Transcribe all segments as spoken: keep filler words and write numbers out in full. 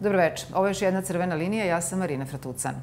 Dobro večer. Ovo je još jedna crvena linija. Ja sam Marina Fratucan.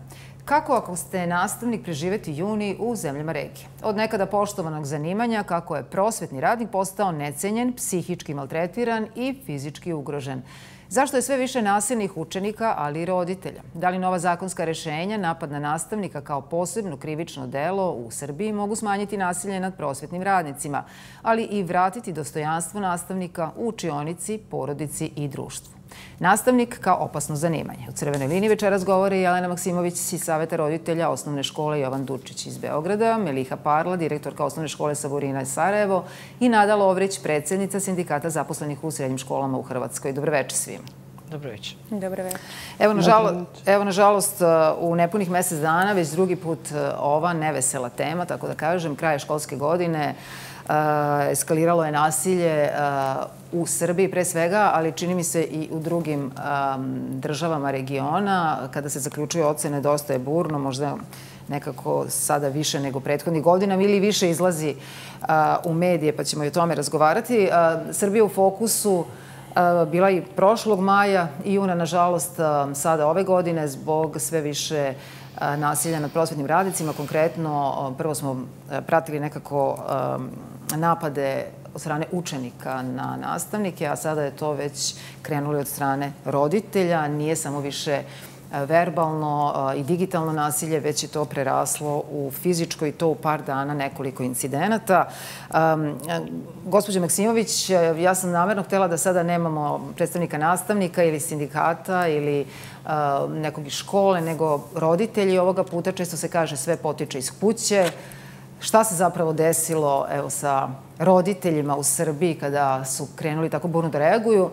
Kako ako ste nastavnik preživeti juni u zemljama regije? Od nekada poštovanog zanimanja kako je prosvetni radnik postao necenjen, psihički maltretiran i fizički ugrožen. Zašto je sve više nasilnih učenika, ali i roditelja? Da li nova zakonska rešenja, napad na nastavnika kao posebno krivično delo u Srbiji mogu smanjiti nasilje nad prosvetnim radnicima, ali i vratiti dostojanstvo nastavnika u učionici, porodici i društvu? Nastavnik kao opasno zanimanje. U crvenoj liniji večeras govore Jelena Maksimović iz Saveta roditelja osnovne škole Jovan Dučić iz Beograda, Meliha Parla, direktorka osnovne škole Saburina iz Sarajevo i Nada Lovrić, predsjednica Sindikata zaposlenih u srednjim školama u Hrvatskoj. Dobro večer svima. Dobro večer. Dobro večer. Evo, nažalost, u nepunih mjesec dana već drugi put ova nevesela tema, tako da kažem, kraja školske godine eskaliralo je nasilje u Srbiji pre svega, ali čini mi se i u drugim državama regiona. Kada se zaključuju ocene, dosta je burno, možda nekako sada više nego prethodnih godina ili više izlazi u medije, pa ćemo i o tome razgovarati. Srbija u fokusu bila i prošlog maja i juna, nažalost, sada ove godine zbog sve više nasilja nad prosvetnim radnicima. Konkretno, prvo smo pratili nekako napade od strane učenika na nastavnike, a sada je to već krenulo od strane roditelja. Nije samo više verbalno i digitalno nasilje, već je to preraslo u fizičko i to u par dana nekoliko incidenata. Gospođo Maksimović, ja sam namjerno htjela da sada nemamo predstavnika nastavnika ili sindikata ili nekog iz škole, nego roditelji. Ovoga puta često se kaže sve potiče iz kuće. Šta se zapravo desilo evo, sa roditeljima u Srbiji kada su krenuli tako burno da reaguju?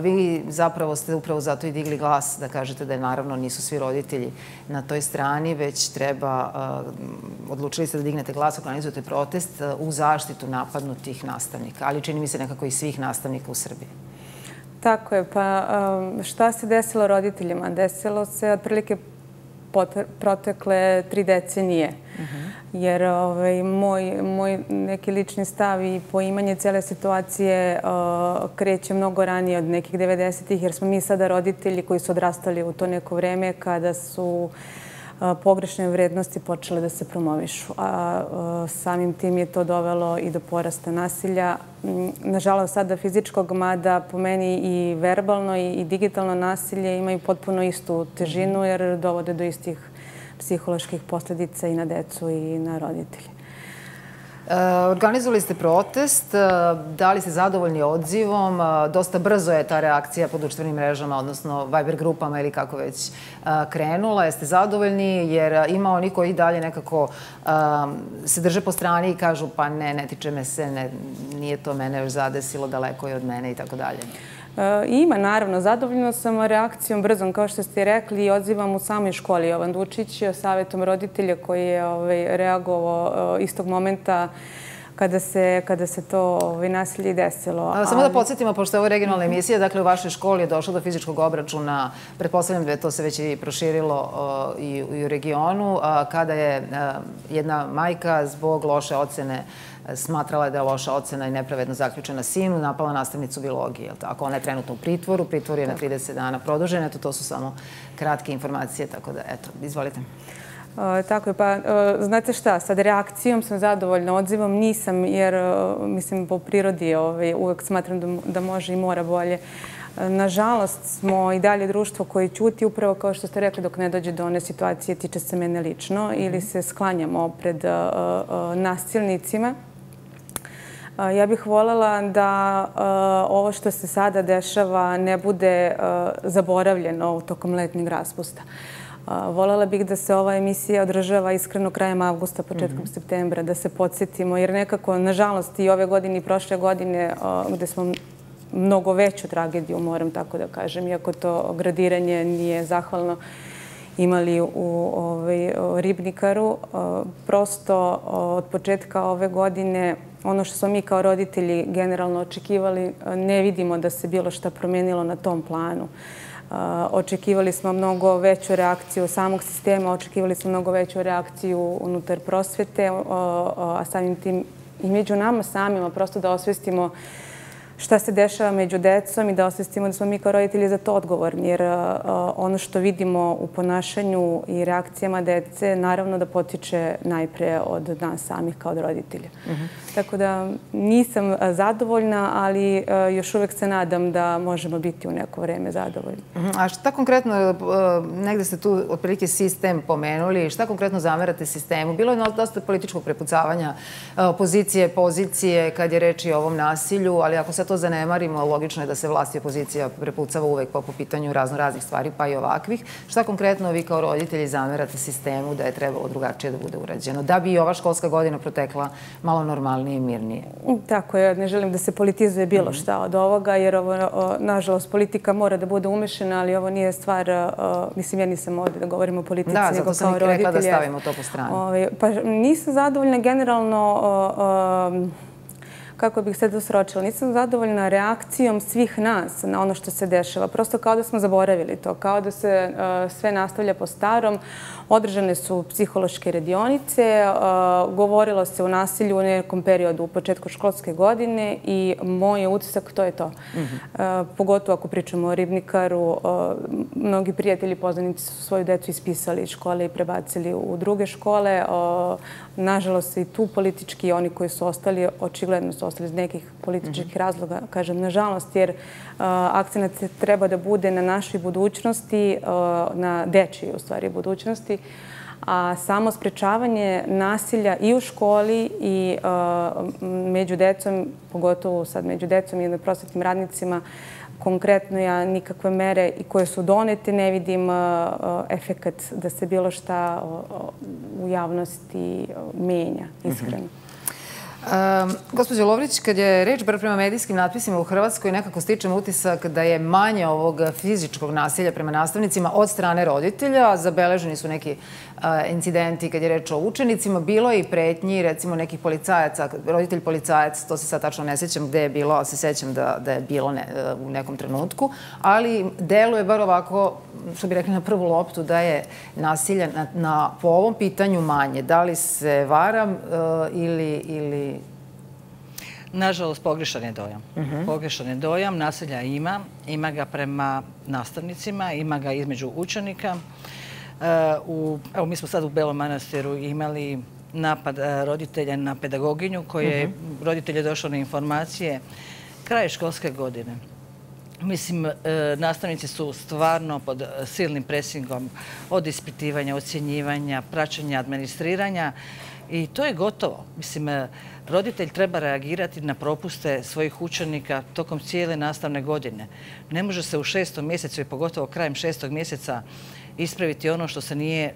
Vi zapravo ste upravo zato i digli glas da kažete da je naravno nisu svi roditelji na toj strani, već treba, odlučili ste da dignete glas, organizujete protest u zaštitu napadnutih nastavnika, ali čini mi se nekako i svih nastavnika u Srbiji. Tako je, pa šta se desilo roditeljima? Desilo se otprilike protekle tri decenije. Jer ovaj, moj, moj neki lični stav i poimanje cijele situacije uh, kreće mnogo ranije od nekih devedesetih, jer smo mi sada roditelji koji su odrastali u to neko vreme kada su uh, pogrešne vrednosti počele da se promovišu. A uh, samim tim je to dovelo i do porasta nasilja. Nažalost, sada fizičkog, mada po meni i verbalno i, i digitalno nasilje imaju potpuno istu težinu jer dovode do istih psiholoških posljedica i na decu i na roditelje. Organizovali ste protest, dali ste zadovoljni odzivom, dosta brzo je ta reakcija po društvenim mrežama, odnosno Viber grupama ili kako već krenula. Jeste zadovoljni jer ima oni koji dalje nekako se drže po strani i kažu pa ne, ne tiče me se, nije to mene još zadesilo, daleko je od mene i tako dalje. Ima, naravno. Zadovoljna sam reakcijom brzom, kao što ste rekli, i odzivam u samoj školi. Jovan Dučić, savjetom roditelja koji je reagovao istog momenta kada se, kada se to nasilje desilo. Samo da podsjetimo, pošto je ovo regionalna emisija, dakle u vašoj školi je došlo do fizičkog obračuna, pretpostavljam da je to se već i proširilo i u regionu, kada je jedna majka zbog loše ocene smatrala je da je loša ocena i nepravedno zaključena sinu, napala nastavnicu biologije. Ona je trenutno u pritvoru, pritvor je na trideset dana produžen. To su samo kratke informacije, tako da, eto, izvolite. Tako je, pa znate šta, sad reakcijom sam zadovoljna, odzivom nisam, jer mislim po prirodi uvek smatram da može i mora bolje. Nažalost, smo i dalje društvo koje ćuti, upravo kao što ste rekli, dok ne dođe do one situacije tiče se mene lično ili se sklanjamo pred nasilnicima. Ja bih voljela da ovo što se sada dešava ne bude zaboravljeno tokom letnjeg raspusta. Voljela bih da se ova emisija održava iskreno krajem avgusta, početkom septembra, da se podsjetimo. Jer nekako, nažalost, i ove godine i prošle godine gde smo mnogo veću tragediju, moram tako da kažem, iako to gradiranje nije zahvalno, imali u Ribnikaru. Prosto od početka ove godine ono što smo mi kao roditelji generalno očekivali, ne vidimo da se bilo šta promijenilo na tom planu. Očekivali smo mnogo veću reakciju samog sistema, očekivali smo mnogo veću reakciju unutar prosvete, a samim tim i među nama samima prosto da osvestimo šta se dešava među decom i da osvestimo da smo mi kao roditelji za to odgovorni. Jer ono što vidimo u ponašanju i reakcijama dece, naravno da potiče najpre od nas samih kao od roditelja. Tako da nisam zadovoljna, ali još uvek se nadam da možemo biti u neko vreme zadovoljni. A šta konkretno, negde ste tu otprilike sistem pomenuli, šta konkretno zamerate sistemu? Bilo je dosta političkog prepucavanja opozicije, pozicije, kad je reč i o ovom nasilju, ali ako se to zanemarimo, logično je da se vlast i opozicija prepucava uvek po pitanju razno raznih stvari, pa i ovakvih. Šta konkretno vi kao roditelji zamerate sistemu da je trebalo drugačije da bude urađeno, da bi i ova školska godina protekla malo normalnije i mirnije? Tako je, ne želim da se politizuje bilo šta od ovoga, jer ovo, nažalost, politika mora da bude umešena, ali ovo nije stvar, mislim, ja nisam ovdje da govorim o politici, nego kao roditelji. Da, zato sam i rekla da stavimo to po strani. Pa nisam zadovoljna generalno... kako bih se dosročila. Nisam zadovoljna reakcijom svih nas na ono što se dešava. Prosto kao da smo zaboravili to, kao da se sve nastavlja po starom. Održane su psihološke radionice, govorilo se o nasilju u nekom periodu u početku školske godine i moj utisak to je to. Pogotovo ako pričamo o Ribnikaru, mnogi prijatelji i poznanici su svoju decu ispisali iz škole i prebacili u druge škole. Nažalost, i tu politički oni koji su ostali, očigledno su ostali iz nekih političkih razloga, kažem, nažalost, jer akcenat treba da bude na našoj budućnosti, na dečiji, u stvari, budućnosti, a samo sprečavanje nasilja i u školi i među decom, pogotovo sad među decom i prosvetnim radnicima, konkretno ja nikakve mere i koje su donete ne vidim efekat da se bilo šta u javnosti menja, iskreno. Gospođo Lovrić, kad je reč bar prema medijskim natpisima u Hrvatskoj, nekako stičem utisak da je manje ovog fizičkog nasilja prema nastavnicima od strane roditelja. Zabeleženi su neki incidenti kad je reč o učenicima. Bilo je i pretnji, recimo, nekih policajaca, roditelj policajac, to se sad tačno ne sjećam gde je bilo, ali se sjećam da je bilo u nekom trenutku. Ali deluje bar ovako, što bi rekli na prvu loptu, da je nasilja po ovom pitanju manje. Da li se varam ili... Nažalost, pogrešan je dojam. Pogrešan je dojam, nasilja ima. Ima ga prema nastavnicima, ima ga između učenika. Evo, mi smo sad u Belom Manastiru imali napad roditelja na pedagoginju, koji je roditelj je došao na informacije kraj školske godine. Mislim, nastavnici su stvarno pod silnim presingom od ispitivanja, ocjenjivanja, praćenja, administriranja. I to je gotovo. Mislim, roditelj treba reagirati na propuste svojih učenika tokom cijele nastavne godine. Ne može se u šestom mjesecu i pogotovo krajem šestog mjeseca ispraviti ono što se nije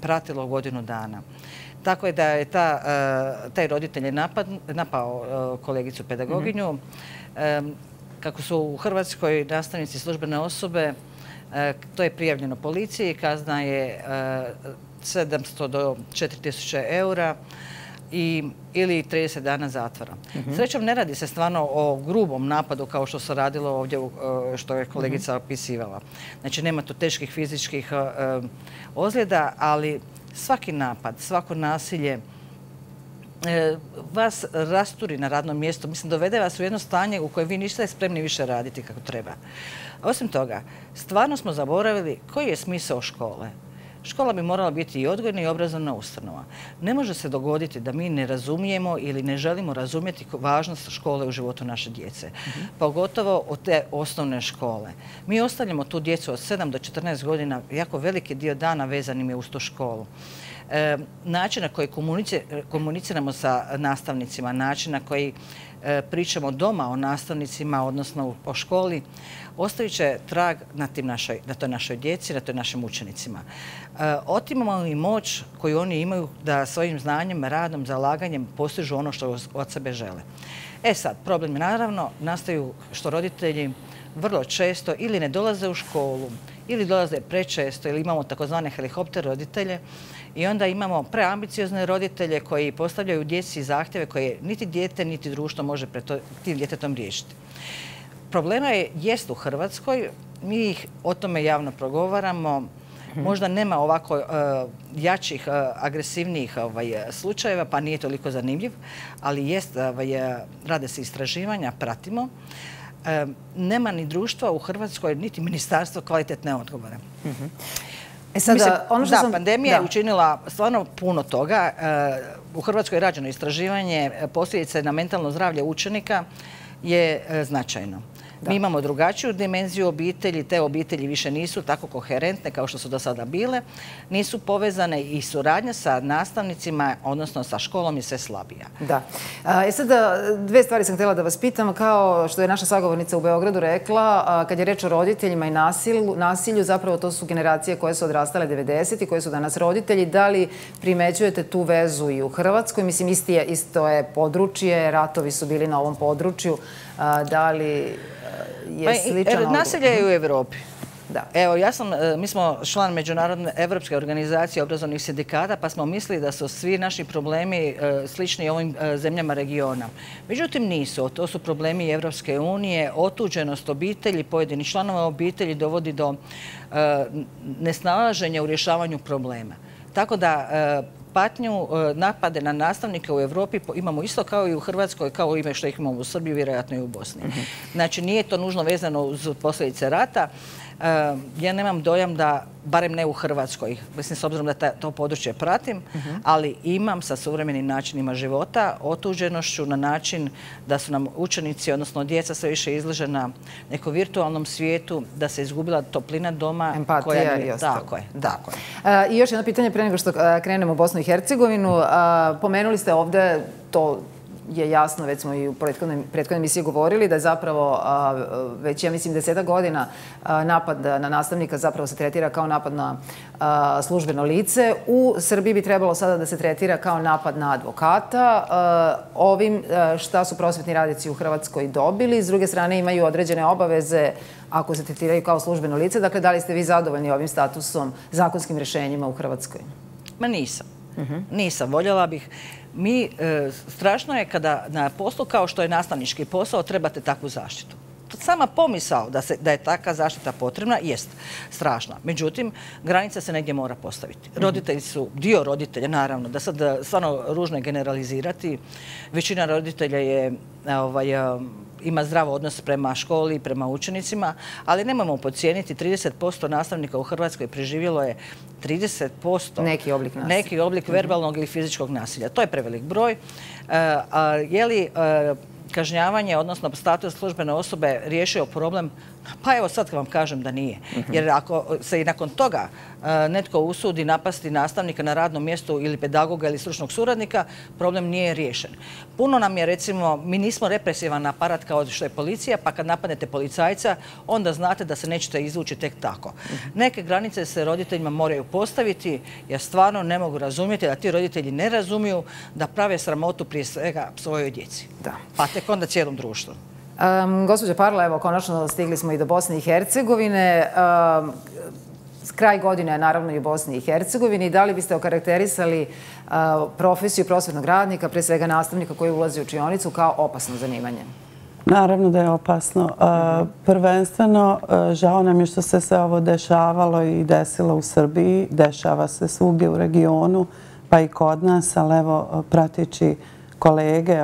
pratilo godinu dana. Tako je da je taj roditelj napao kolegicu pedagoginju. Kako su u Hrvatskoj nastavnici službene osobe, to je prijavljeno policiji, kazna je sedamsto do četiri tisuće eura ili trideset dana zatvora. Srećom, ne radi se stvarno o grubom napadu kao što se radilo ovdje što je kolegica opisivala. Znači, nema tu teških fizičkih ozljeda, ali svaki napad, svako nasilje vas rasturi na radnom mjestu. Mislim, dovede vas u jedno stanje u koje vi niste spremni više raditi kako treba. Osim toga, stvarno smo zaboravili koji je smisao škole. Škola bi morala biti i odgojna i obrazovna ustanova. Ne može se dogoditi da mi ne razumijemo ili ne želimo razumjeti važnost škole u životu naše djece. Pogotovo od te osnovne škole. Mi ostavljamo tu djecu od sedam do četrnaest godina, jako veliki dio dana vezanim je uz tu školu. Način na koji komuniciramo sa nastavnicima, način na koji pričamo doma o nastavnicima, odnosno o školi, ostavit će trag na toj našoj djeci, na toj našim učenicima. Otimamo i moć koju oni imaju da svojim znanjem, radom, zalaganjem postižu ono što od sebe žele. E sad, problem naravno nastaju što roditelji vrlo često ili ne dolaze u školu, ili dolaze prečesto, ili imamo takozvane helikopter roditelje i onda imamo preambiciozne roditelje koji postavljaju djeci zahtjeve koje niti dijete, niti društvo može pred tim djetetom riješiti. Problema je jest u Hrvatskoj, mi ih o tome javno progovaramo, Možda nema ovako jačih, agresivnijih slučajeva, pa nije toliko zanimljiv, ali jest, rade se istraživanja, pratimo. Nema ni društva u Hrvatskoj, niti ministarstvo kvalitetne odgovore. Da, pandemija je učinila stvarno puno toga. U Hrvatskoj je rađeno istraživanje, posljedice na mentalno zdravlje učenika je značajno. Mi imamo drugačiju dimenziju obitelji, te obitelji više nisu tako koherentne kao što su do sada bile, nisu povezane i suradnja sa nastavnicima, odnosno sa školom je sve slabija. Da. E sad, dve stvari sam htjela da vas pitam, kao što je naša sagovornica u Beogradu rekla, kad je reč o roditeljima i nasilju, zapravo to su generacije koje su odrastale devedesetih i koje su danas roditelji. Da li primećujete tu vezu i u Hrvatskoj? Mislim, isto je područje, ratovi su bili na ovom području. Da li... Nasilje je u Evropi. Evo, ja sam, mi smo član Međunarodne evropske organizacije obrazovnih sindikata, pa smo mislili da su svi naši problemi slični ovim zemljama regiona. Međutim, nisu. To su problemi Evropske unije, otuđenost obitelji, pojedinih članova obitelji dovodi do nesnalaženja u rješavanju problema. Tako da... patnju, napade na nastavnike u Evropi imamo isto kao i u Hrvatskoj, kao ime što ih imamo u Srbiji, vjerojatno i u Bosni. Znači, nije to nužno vezano uz posljedice rata. Ja nemam dojam da, barem ne u Hrvatskoj, mislim s obzirom da to područje pratim, ali imam sa suvremenim načinima života, otuđenošću na način da su nam učenici, odnosno djeca, sve više izložena nekom virtualnom svijetu, da se izgubila toplina doma. Empatija i ostalo. Tako je, tako je. I još jedno pitanje pre nego što krenemo u Bosnu i Hercegovinu. Pomenuli ste ovdje to... je jasno, već smo i u prethodnoj emisiji govorili, da je zapravo već, ja mislim, deseta godina napad na nastavnika zapravo se tretira kao napad na službeno lice. U Srbiji bi trebalo sada da se tretira kao napad na advokata. Ovim šta su prosvjetni radnici u Hrvatskoj dobili. S druge strane, imaju određene obaveze ako se tretiraju kao službeno lice. Dakle, da li ste vi zadovoljni ovim statusom, zakonskim rješenjima u Hrvatskoj? Ma nisam. Nisam. Voljela bih. Mi, strašno je kada na poslu, kao što je nastavnički posao, trebate takvu zaštitu. Sama pomisao da je takva zaštita potrebna jest strašna. Međutim, granica se negdje mora postaviti. Roditelji su, dio roditelja, naravno, da sad stvarno ružno je generalizirati, većina roditelja je... ima zdrav odnos prema školi i prema učenicima, ali nemojmo podcijeniti, trideset posto nastavnika u Hrvatskoj preživjelo je trideset posto neki oblik verbalnog ili fizičkog nasilja. To je prevelik broj. Je li kažnjavanje, odnosno status službene osobe, riješio problem? Pa evo sad vam kažem da nije. Jer ako se i nakon toga netko usudi napasti nastavnika na radnom mjestu ili pedagoga ili stručnog suradnika, problem nije riješen. Puno nam je, recimo, mi nismo represivan aparat kao što je policija, pa kad napadnete policajca, onda znate da se nećete izvući tek tako. Neke granice se roditeljima moraju postaviti. Ja stvarno ne mogu razumjeti da ti roditelji ne razumiju da prave sramotu prije svega svojoj djeci. Pa tek onda cijelom društvu. Gospođo Parla, evo, konačno stigli smo i do Bosne i Hercegovine. Kraj godine je naravno i u Bosni i Hercegovini. Da li biste okarakterisali profesiju prosvjetnog radnika, pre svega nastavnika koji ulazi u učionicu, kao opasno zanimanje? Naravno da je opasno. Prvenstveno, žao nam je što se sve ovo dešavalo i desilo u Srbiji. Dešava se svugdje u regionu, pa i kod nas, ali evo, prateći kolege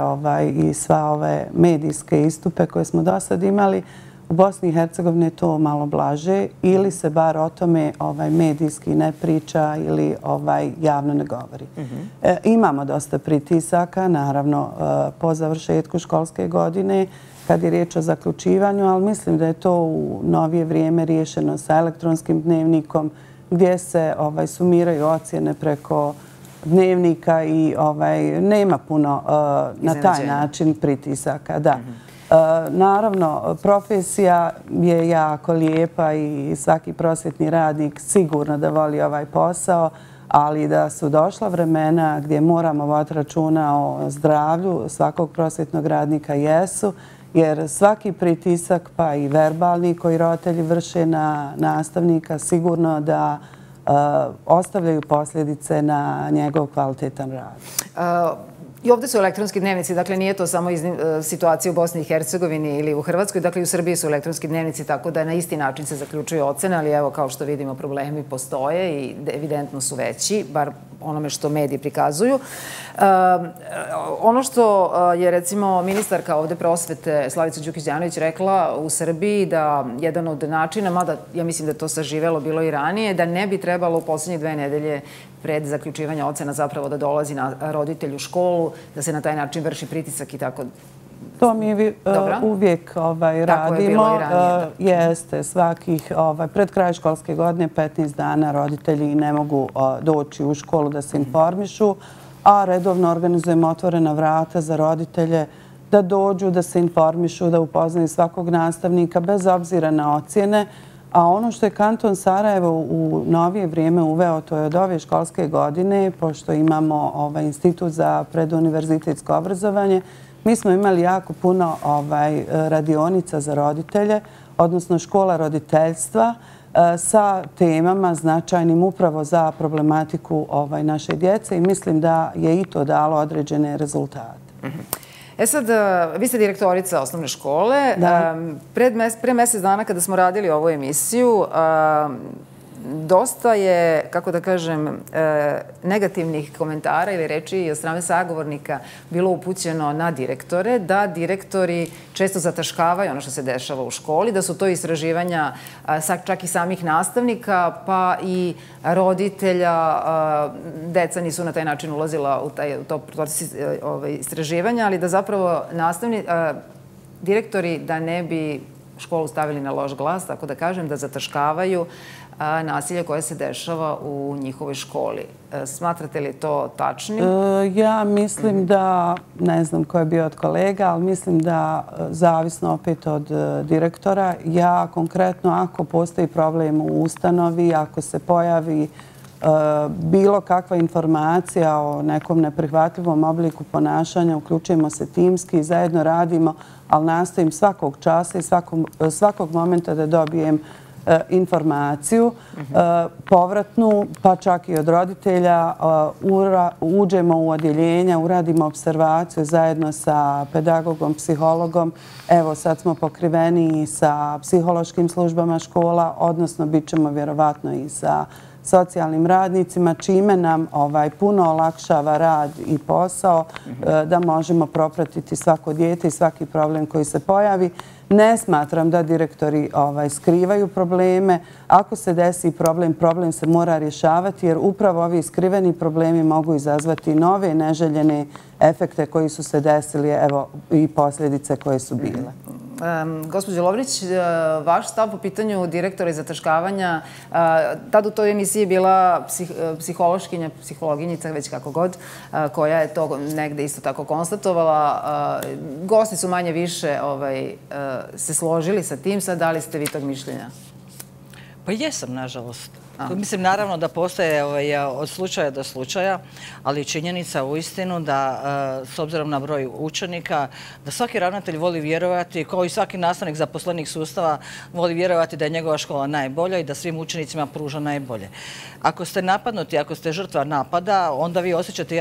i sva ove medijske istupe koje smo do sad imali, u Bosni i Hercegovini je to malo blaže ili se bar o tome medijski ne priča ili javno ne govori. Imamo dosta pritisaka, naravno, po završetku školske godine kad je riječ o zaključivanju, ali mislim da je to u novije vrijeme riješeno sa elektronskim dnevnikom gdje se sumiraju ocjene preko dnevnika i nema puno na taj način pritisaka. Naravno, profesija je jako lijepa i svaki prosvjetni radnik sigurno da voli ovaj posao, ali da su došla vremena gdje moramo voditi računa o zdravlju svakog prosvjetnog radnika, jesu, jer svaki pritisak, pa i verbalni koji roditelji vrše na nastavnika, sigurno da ostavljaju posljedice na njegov kvalitetan rad. I ovdje su elektronski dnevnici, dakle nije to samo situacija u Bosni i Hercegovini ili u Hrvatskoj, dakle i u Srbiji su elektronski dnevnici, tako da na isti način se zaključuju ocene, ali evo kao što vidimo problemi postoje i evidentno su veći, bar onome što mediji prikazuju. Ono što je recimo ministarka ovdje prosvete Slavica Đukić-Djanović rekla u Srbiji da jedan od načina, mada ja mislim da to saživelo bilo i ranije, da ne bi trebalo u posljednje dve nedelje pred zaključivanje ocena zapravo da dolazi roditelj u školu, da se na taj način vrši pritisak i tako. To mi uvijek radimo. Jeste, svakih pred kraj školske godine petnaest dana roditelji ne mogu doći u školu da se informišu, a redovno organizujemo otvorena vrata za roditelje da dođu, da se informišu, da upoznaju svakog nastavnika bez obzira na ocjene. A ono što je kanton Sarajevo u novije vrijeme uveo, to je od ove školske godine, pošto imamo institut za preduniverzitetsko obrazovanje, mi smo imali jako puno radionica za roditelje, odnosno škola roditeljstva, sa temama značajnim upravo za problematiku naše djece i mislim da je i to dalo određene rezultate. E sad, vi ste direktorica osnovne škole. Pre mjesec dana kada smo radili ovu emisiju, dosta je, kako da kažem, negativnih komentara ili reči od strane sagovornika bilo upućeno na direktore, da direktori često zataškavaju ono što se dešava u školi, da su to istraživanja čak i samih nastavnika, pa i roditelja. Deca nisu na taj način ulazila u to proces istraživanja, ali da zapravo direktori da ne bi školu stavili na loš glas, tako da kažem, da zataškavaju nasilje koje se dešava u njihovoj školi. Smatrate li to tačnim? Ja mislim da, ne znam ko je bio od kolega, ali mislim da zavisno opet od direktora. Ja konkretno, ako postoji problem u ustanovi, ako se pojavi bilo kakva informacija o nekom neprihvatljivom obliku ponašanja, uključujemo se timski i zajedno radimo, ali nastojim svakog časa i svakog, svakog momenta da dobijem informaciju, povratnu, pa čak i od roditelja. Uđemo u odjeljenja, uradimo observaciju zajedno sa pedagogom, psihologom. Evo, sad smo pokriveni sa psihološkim službama škola, odnosno bit ćemo vjerovatno i sa socijalnim radnicima, čime nam puno olakšava rad i posao, da možemo propratiti svako dijete i svaki problem koji se pojavi. Ne smatram da direktori skrivaju probleme. Ako se desi problem, problem se mora rješavati, jer upravo ovi skriveni problemi mogu izazvati nove neželjene efekte koji su se desili, evo, i posljedice koje su bile. Gospođo Lovrić, vaš stav po pitanju direktora i zataškavanja, tad u toj emisiji je bila psihološkinja, psihologinjica, već kako god, koja je to negde isto tako konstatovala. Gosti su manje više se složili sa tim. Sad, da li ste vi tog mišljenja? Pa jesam, nažalost. Mislim, naravno da postoje od slučaja do slučaja, ali činjenica u istinu da, s obzirom na broj učenika, da svaki ravnatelj voli vjerovati, kao i svaki nastavnik zaposlenih sustava, voli vjerovati da je njegova škola najbolja i da svim učenicima pruža najbolje. Ako ste napadnuti, ako ste žrtva napada, onda vi osjećate,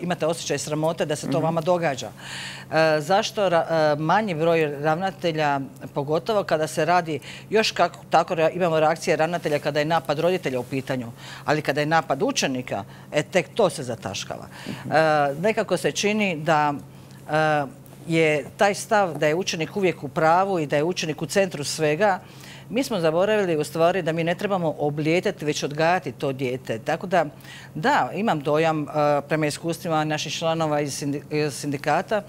imate osjećaj sramote da se to vama događa. Zašto manji broj ravnatelja, pogotovo kada se radi, još kako tako imamo reakcije ravnatelja kada je napad roditelja u pitanju, ali kada je napad učenika, e, tek to se zataškava. E, nekako se čini da e, je taj stav da je učenik uvijek u pravu i da je učenik u centru svega. Mi smo zaboravili u stvari da mi ne trebamo oblijetati, već odgajati to dijete. Tako da, da, imam dojam e, prema iskustvima naših članova iz sindikata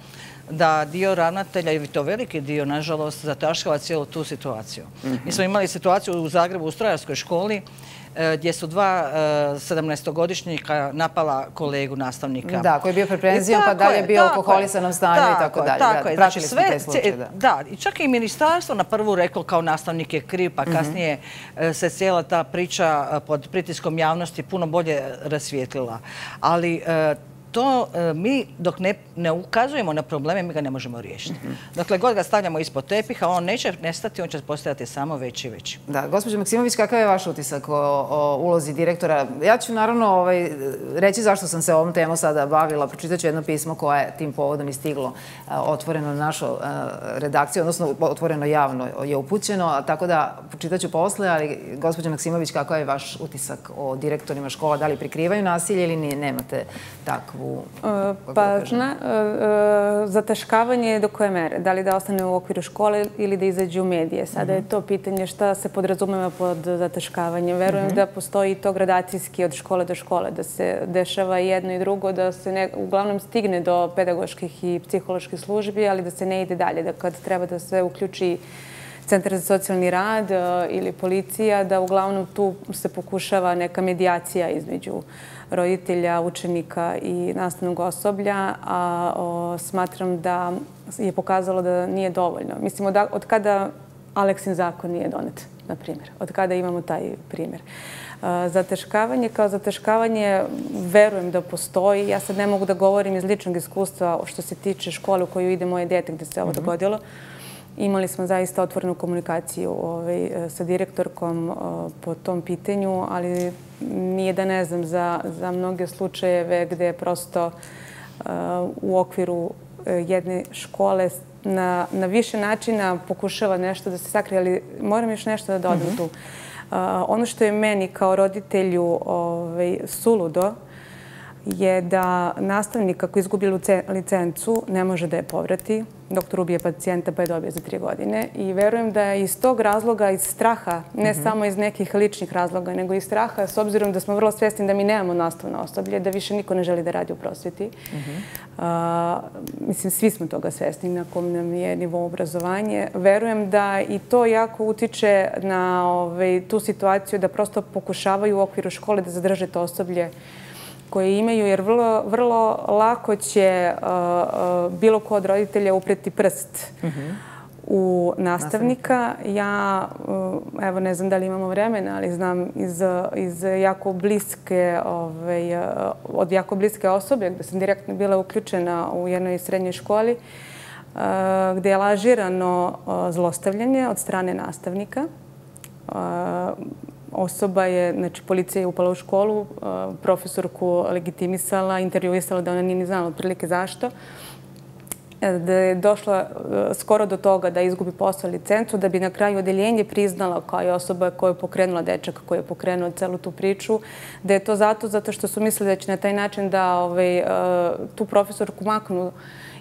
da dio ravnatelja, i to veliki dio, nažalost, zataškava cijelu tu situaciju. Mi smo imali situaciju u Zagrebu u strojarskoj školi gdje su dva sedamnaestogodišnjaka napala kolegu nastavnika. Da, koji je bio pred penzijom, pa dalje bio u alkoholisanom stanju i tako dalje. Tako je, znači sve, da, i čak i ministarstvo na prvu reklo kao nastavnik je kriv, pa kasnije se cijela ta priča pod pritiskom javnosti puno bolje rasvijetlila. Ali to mi dok ne ukazujemo na probleme, mi ga ne možemo riješiti. Dakle, god ga stavljamo ispod tepiha, on neće nestati, on će postajati samo veći i veći. Da, gospođo Maksimović, kakav je vaš utisak o ulozi direktora? Ja ću naravno reći zašto sam se ovom temom sada bavila. Pročitat ću jedno pismo koje je tim povodom i stiglo otvoreno na našu redakciju, odnosno otvoreno javno je upućeno, tako da pročitat ću posle, ali gospođo Maksimović, kakav je vaš utisak o direktorima škola? Da li prikrivaju nasilje ili nemate takvu? Pa, zataškavanje do koje mere? Da li da ostane u okviru škole ili da izađe u medije? Sada je to pitanje šta se podrazumeva pod zataškavanjem. Verujem da postoji to gradacijski od škole do škole, da se dešava jedno i drugo, da se uglavnom stigne do pedagoških i psiholoških službi, ali da se ne ide dalje, da kad treba da se uključi Centar za socijalni rad ili policija, da uglavnom tu se pokušava neka medijacija između roditelja, učenika i nastavnog osoblja, a o, smatram da je pokazalo da nije dovoljno. Mislim, od, od kada Aleksin zakon nije donet, na primjer, od kada imamo taj primjer. A, zataškavanje kao zataškavanje, verujem da postoji. Ja sad ne mogu da govorim iz ličnog iskustva što se tiče škole u koju ide moje dete gdje se ovo mm-hmm. dogodilo. Imali smo zaista otvorenu komunikaciju ovaj, sa direktorkom o, po tom pitanju, ali nije da ne znam za, za mnoge slučajeve gdje prosto uh, u okviru jedne škole na, na više načina pokušava nešto da se sakrije, ali moram još nešto da dodam mm-hmm. tu. Uh, ono što je meni kao roditelju ovaj, suludo je da nastavnik, ako izgubi licencu, ne može da je povrati. Doktor ubije pacijenta pa je dobio za tri godine. I verujem da je iz tog razloga, iz straha, ne mm-hmm. samo iz nekih ličnih razloga, nego iz straha, s obzirom da smo vrlo svjesni da mi nemamo nastavno osoblje, da više niko ne želi da radi u prosvjeti. Mm-hmm. A, mislim, svi smo toga svjesni na kom nam je nivou obrazovanje. Verujem da i to jako utiče na ovaj, tu situaciju da prosto pokušavaju u okviru škole da zadrže to osoblje koje imaju, jer vrlo, vrlo lako će uh, bilo ko od roditelja upreti prst uh-huh. u nastavnika. Ja, uh, evo ne znam da li imamo vremena, ali znam iz, iz jako bliske, ovaj, od jako bliske osobe, gdje sam direktno bila uključena u jednoj srednjoj školi, uh, gdje je lažirano uh, zlostavljanje od strane nastavnika. Uh, Osoba je, znači policija je upala u školu, profesorku legitimisala, intervjuisala da ona nije ni znala otprilike zašto. Da je došla skoro do toga da izgubi posao licencu, da bi na kraju odeljenje priznala kao je osoba koja je pokrenula dečaka, koja je pokrenula celu tu priču. Da je to zato, zato što su mislili da će na taj način da ovaj, tu profesorku maknu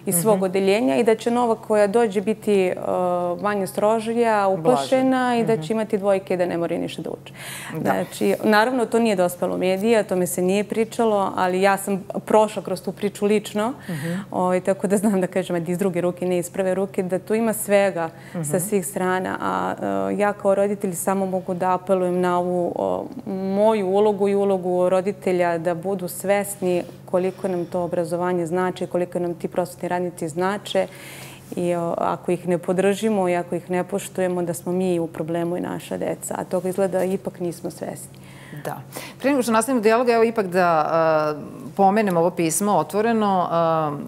iz svog odeljenja i da će nova koja dođe biti uh, manje strožija, uplašena i da će imati dvojke i da ne mora ništa da uče. Da. Znači, naravno, to nije dospelo u medije, o tome se nije pričalo, ali ja sam prošla kroz tu priču lično, uh-huh. o, tako da znam da kažem iz druge ruke, ne iz prve ruke, da tu ima svega uh-huh. sa svih strana. A uh, ja kao roditelj samo mogu da apelujem na ovu o, moju ulogu i ulogu roditelja da budu svesni koliko nam to obrazovanje znači, koliko nam ti prosvetni radnici znače i o, ako ih ne podržimo i ako ih ne poštujemo, da smo mi u problemu i naša deca. A toga izgleda ipak nismo svesni. Da. Prije nego što nastavimo dijalog, evo ipak da uh, pomenem ovo pismo otvoreno.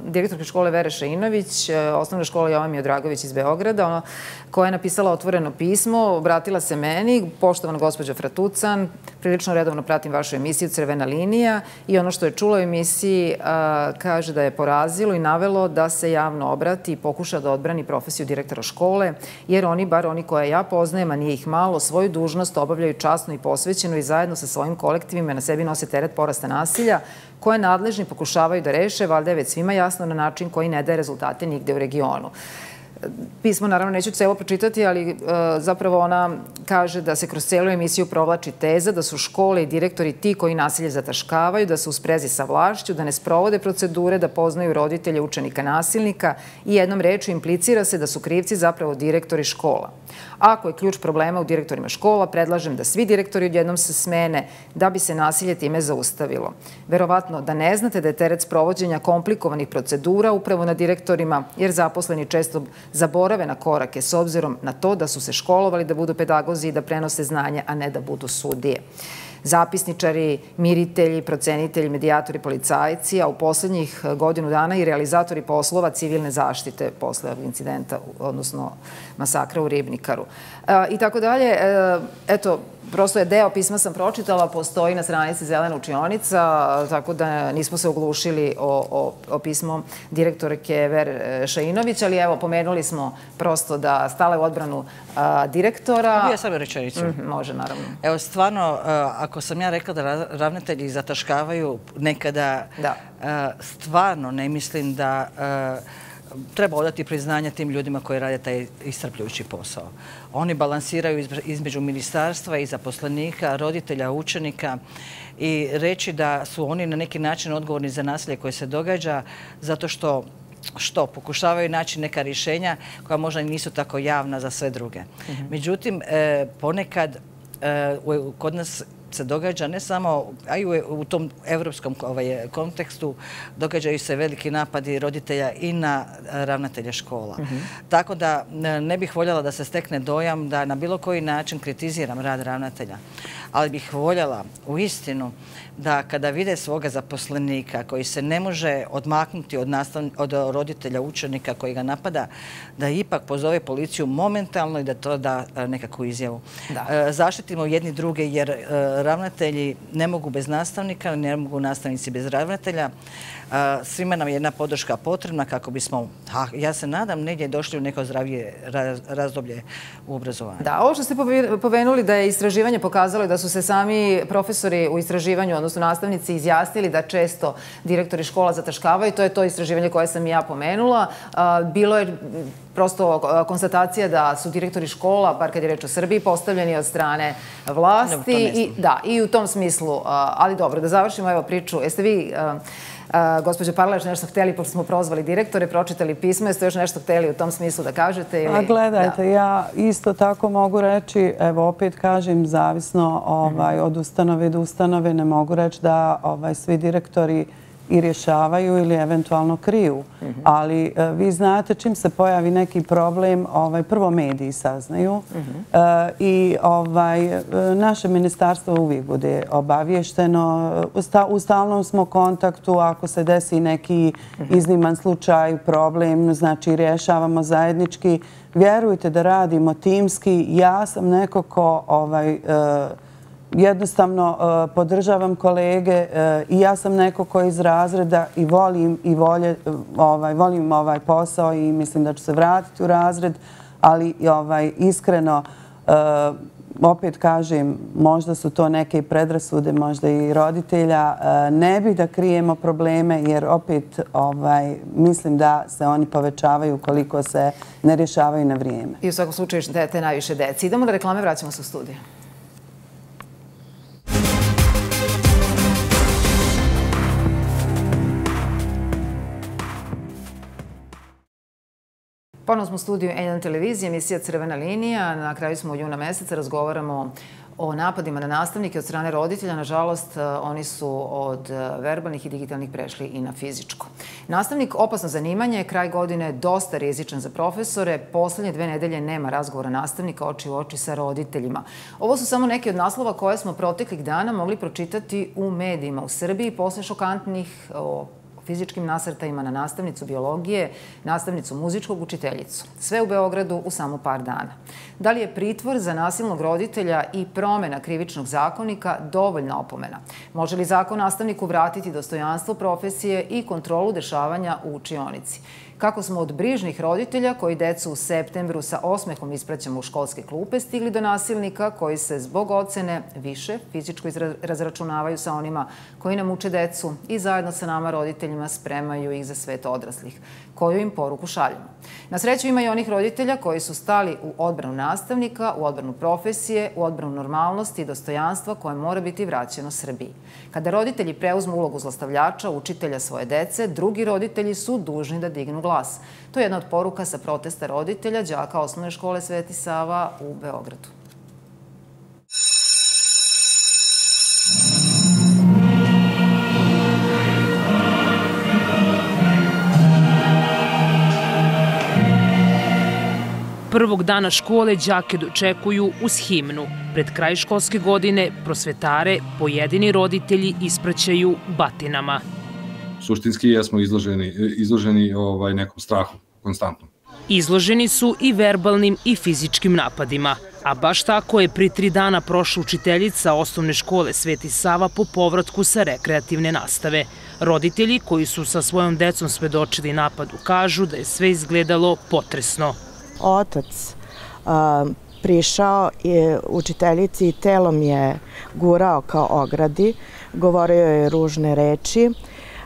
Uh, direktorka škole Vera Šajinović, uh, osnovna škola Jovan Dučić iz Beograda, ono, koja je napisala otvoreno pismo, obratila se meni. Poštovana gospođo Fratucan, prilično redovno pratim vašu emisiju Crvena linija i ono što je čulo u emisiji uh, kaže da je porazilo i navelo da se javno obrati i pokuša da odbrani profesiju direktora škole, jer oni, bar oni koje ja poznajem, a nije ih malo, svoju dužnost obavljaju časno i posvećeno i zajedno sa svojim kolektivima na sebi nose teret porasta nasilja, koje nadležni pokušavaju da reše, valjda je već svima jasno, na način koji ne daje rezultate nigde u regionu. Pismo, naravno, neću celo pročitati, ali e, zapravo ona kaže da se kroz celu emisiju provlači teza da su škole i direktori ti koji nasilje zataškavaju, da su u sprezi sa vlašću, da ne sprovode procedure, da poznaju roditelje učenika nasilnika i jednom rečju implicira se da su krivci zapravo direktori škola. Ako je ključ problema u direktorima škola, predlažem da svi direktori odjednom se smene da bi se nasilje time zaustavilo. Verovatno da ne znate da je teret sprovođenja komplikovanih procedura upravo na direktorima, jer zaposleni često zaborave na korake s obzirom na to da su se školovali da budu pedagozi i da prenose znanje, a ne da budu sudije. zapisničari, miritelji, procenitelji, medijatori, policajci, a u posljednjih godinu dana i realizatori poslova civilne zaštite posle incidenta, odnosno masakra u Ribnikaru. I tako dalje, eto, prosto je deo pisma sam pročitala, postoji na stranici Zelena učionica, tako da nismo se oglušili o, o, o pismom direktorke Vere Šajinović, ali evo, pomenuli smo prosto da stale u odbranu a, direktora. Bi ja sam rečenicu. Mm, može, naravno. Evo, stvarno, a, ako sam ja rekla da ravnatelji zataškavaju nekada, da. A, stvarno ne mislim da a, treba odati priznanja tim ljudima koji rade taj iscrpljujući posao. Oni balansiraju između ministarstva i zaposlenika, roditelja, učenika i reći da su oni na neki način odgovorni za nasilje koje se događa zato što što pokušavaju naći neka rješenja koja možda nisu tako javna za sve druge. Međutim, ponekad kod nas se događa ne samo, a i u tom evropskom kontekstu događaju se veliki napadi roditelja i na ravnatelje škola. Tako da ne bih voljela da se stekne dojam da na bilo koji način kritiziram rad ravnatelja, ali bih voljela u istinu da kada vide svoga zaposlenika koji se ne može odmaknuti od roditelja učenika koji ga napada, da ipak pozove policiju momentalno i da to da nekakvu izjavu. Zaštitimo jedni druge jer ravnatelji ne mogu bez nastavnika, ne mogu nastavnici bez ravnatelja. Svima nam je jedna podrška potrebna kako bismo, ja se nadam, negdje došli u neko zdravije razdoblje u obrazovanju. Da, ovo što ste pomenuli da je istraživanje pokazalo da su se sami profesori u istraživanju, odnosno nastavnici, izjasnili da često direktori škola zataškavaju. To je to istraživanje koje sam i ja pomenula. Bilo je prosto konstatacija da su direktori škola, bar kad je reč o Srbiji, postavljeni od strane vlasti. Da, i u tom smislu. Ali dobro, da završimo evo priču. Jeste vi, gospođo Parla, još nešto hteli, pošto smo prozvali direktore, pročitali pismo, jeste još nešto hteli u tom smislu da kažete? A gledajte, ja isto tako mogu reći, evo opet kažem, zavisno od ustanove do ustanove, ne mogu reći da svi direktori i rješavaju ili eventualno kriju. Ali vi znate čim se pojavi neki problem, prvo mediji saznaju i naše ministarstvo uvijek bude obavješteno. U stalnom smo kontaktu, ako se desi neki izniman slučaj, problem, znači rješavamo zajednički. Vjerujte da radimo timski. Ja sam neko ko jednostavno podržavam kolege i ja sam neko koji iz razreda i volim ovaj posao i mislim da ću se vratiti u razred, ali iskreno, opet kažem, možda su to neke predrasude, možda i roditelja. Ne bih da krijemo probleme jer opet mislim da se oni povećavaju koliko se ne rješavaju na vrijeme. I u svakom slučaju štete najviše deci. Idemo na reklame, vraćamo se u studiju. Ponovno smo u studiju N jedan televizije, emisija Crvena linija. Na kraju smo u juna meseca, razgovaramo o napadima na nastavnike od strane roditelja. Nažalost, oni su od verbalnih i digitalnih prešli i na fizičko. Nastavnik, opasno zanimanje, kraj godine je dosta rizičan za profesore. Poslednje dve nedelje nema razgovora nastavnika oči u oči sa roditeljima. Ovo su samo neki od naslova koje smo proteklih dana mogli pročitati u medijima u Srbiji posle šokantnih opasnika fizičkim nasrtajima na nastavnicu biologije, nastavnicu muzičkog, učiteljicu. Sve u Beogradu u samo par dana. Da li je pritvor za nasilnog roditelja i promena krivičnog zakonika dovoljna opomena? Može li zakon nastavniku vratiti dostojanstvo profesije i kontrolu dešavanja u učionici? Kako smo od brižnih roditelja koji decu u septembru sa osmehom ispraćamo u školske klupe stigli do nasilnika koji se zbog ocene više fizički razračunavaju sa onima koji nam uče decu i zajedno sa nama roditeljima spremaju ih za svet odraslih, koju im poruku šaljamo. Na sreću ima i onih roditelja koji su stali u odbranu nastavnika, u odbranu profesije, u odbranu normalnosti i dostojanstva koje mora biti vraćeno Srbiji. Kada roditelji preuzmu ulogu zlostavljača, učitelja svoje dece, drugi roditelji su dužni da dignu glas. To je jedna od poruka sa protesta roditelja, đaka Osnovne škole Sveti Sava u Beogradu. Prvog dana škole đake dočekuju uz himnu. Pred kraj školske godine prosvetare pojedini roditelji ispraćaju batinama. Suštinski jesmo izloženi, izloženi ovaj, nekom strahu, konstantno. Izloženi su i verbalnim i fizičkim napadima. A baš tako je pri tri dana prošla učiteljica osnovne škole Sveti Sava po povratku sa rekreativne nastave. Roditelji koji su sa svojom decom svedočili napadu kažu da je sve izgledalo potresno. Otac a, prišao i učiteljici i telom je gurao kao ogradi, govorio je ružne reči,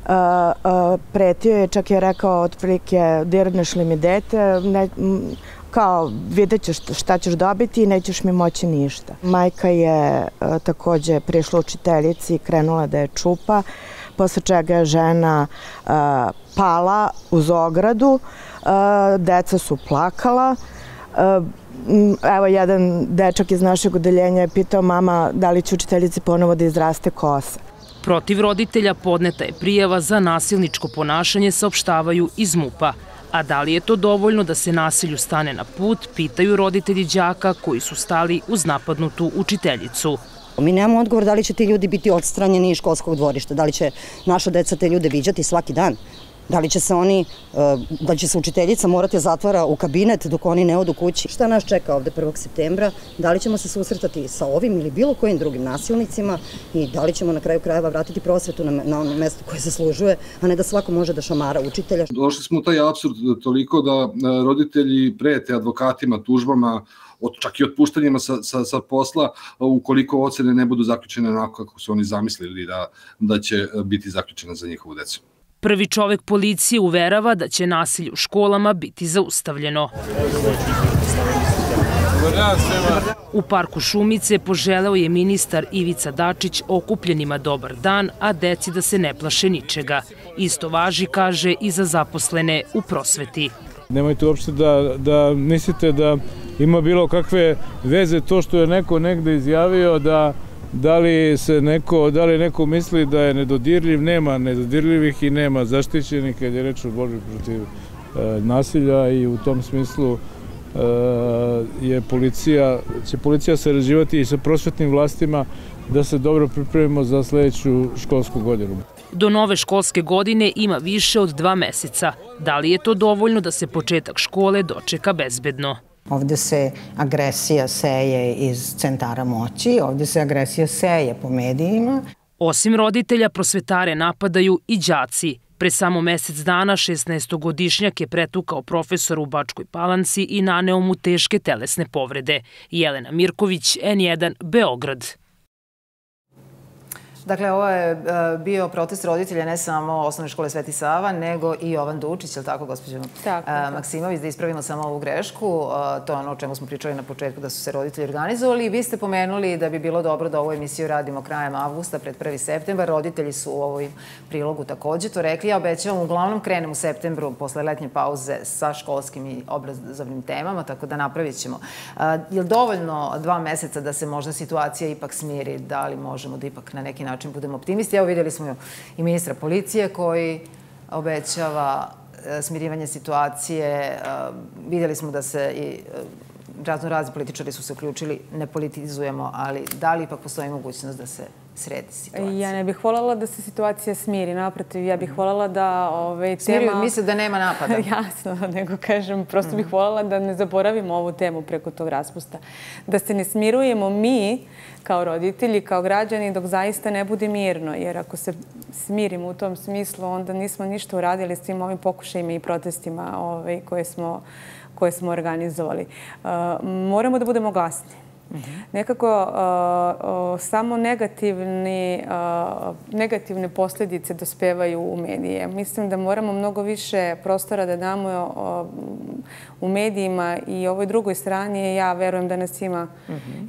a, a, pretio je, čak je rekao otprilike dirneš li mi dete, ne, kao vidjet ćeš šta ćeš dobiti i nećeš mi moći ništa. Majka je a, također prišla učiteljici i krenula da je čupa, posle čega je žena a, pala uz ogradu. Deca su plakala. Evo, jedan dečak iz našeg odeljenja je pitao mama da li će učiteljici ponovo da izraste kosa. Protiv roditelja podneta je prijava za nasilničko ponašanje, saopštavaju iz MUP-a. A da li je to dovoljno da se nasilju stane na put, pitaju roditelji đaka koji su stali uz napadnutu učiteljicu. Mi nemamo odgovor da li će ti ljudi biti odstranjeni iz školskog dvorišta, da li će naša deca te ljude viđati svaki dan. Da li će se oni, da će se učiteljica morati zatvara u kabinet dok oni ne odu kući? Šta nas čeka ovde prvog septembra? Da li ćemo se susretati sa ovim ili bilo kojim drugim nasilnicima i da li ćemo na kraju krajeva vratiti prosvetu na ono mesto koje zaslužuje, a ne da svako može da šamara učitelja? Došli smo u taj apsurd toliko da roditelji prete advokatima, tužbama, čak i otpuštanjima sa, sa, sa posla, ukoliko ocene ne budu zaključene onako kako su oni zamislili da, da će biti zaključena za njihovu decu. Prvi čovek policije uverava da će nasilje u školama biti zaustavljeno. U parku Šumice poželeo je ministar Ivica Dačić okupljenima dobar dan, a deci da se ne plaše ničega. Isto važi, kaže, i za zaposlene u prosveti. Nemojte uopšte da, da mislite da ima bilo kakve veze to što je neko negde izjavio da... Da li se neko, da li neko misli da je nedodirljiv, nema nedodirljivih i nema zaštićenih kad je reč o borbi protiv e, nasilja i u tom smislu e, je policija, će policija sarađivati i sa prosvetnim vlastima da se dobro pripremimo za sljedeću školsku godinu. Do nove školske godine ima više od dva meseca. Da li je to dovoljno da se početak škole dočeka bezbedno? Ovdje se agresija seje iz centara moći, ovdje se agresija seje po medijima. Osim roditelja, prosvetare napadaju i đaci. Pre samo mesec dana šesnaestogodišnjak je pretukao profesora u Bačkoj Palanci i naneo mu teške telesne povrede. Jelena Mirković, N jedan, Beograd. Dakle, ovo je bio protest roditelja ne samo osnovne škole Sveti Sava, nego i Jovan Dučić, je li tako, gospođo Maksimović, da ispravimo samo ovu grešku. To je ono o čemu smo pričali na početku, da su se roditelji organizovali. Vi ste pomenuli da bi bilo dobro da ovu emisiju radimo krajem avgusta, pred prvi septembar. Roditelji su u ovoj prilogu također to rekli. Ja obećavam, uglavnom krenem u septembru, posle letnje pauze, sa školskim i obrazovnim temama, tako da napravit ćemo. Je li dovoljno dva meseca da se možda situacija ipak smiri? Da li možemo da ipak na neki način način budemo optimisti? Evo, vidjeli smo i ministra policije koji obećava smirivanje situacije. Vidjeli smo da se i razno razni političari su se uključili, ne politizujemo, ali da li ipak postoji mogućnost da se sredi situacija? Ja ne bih voljela da se situacija smiri, naprotiv, ja bih voljela da ove, tema... Misle da nema napada. Jasno, nego kažem, prosto bih voljela da ne zaboravimo ovu temu preko tog raspusta. Da se ne smirujemo mi kao roditelji, kao građani, dok zaista ne bude mirno. Jer ako se smirimo u tom smislu, onda nismo ništa uradili s tim ovim pokušajima i protestima ove, koje smo... koje smo organizovali. Moramo da budemo glasni. Nekako samo negativne posljedice dospevaju u medije. Mislim da moramo mnogo više prostora da damo u medijima i ovoj drugoj strani. Ja verujem da nas ima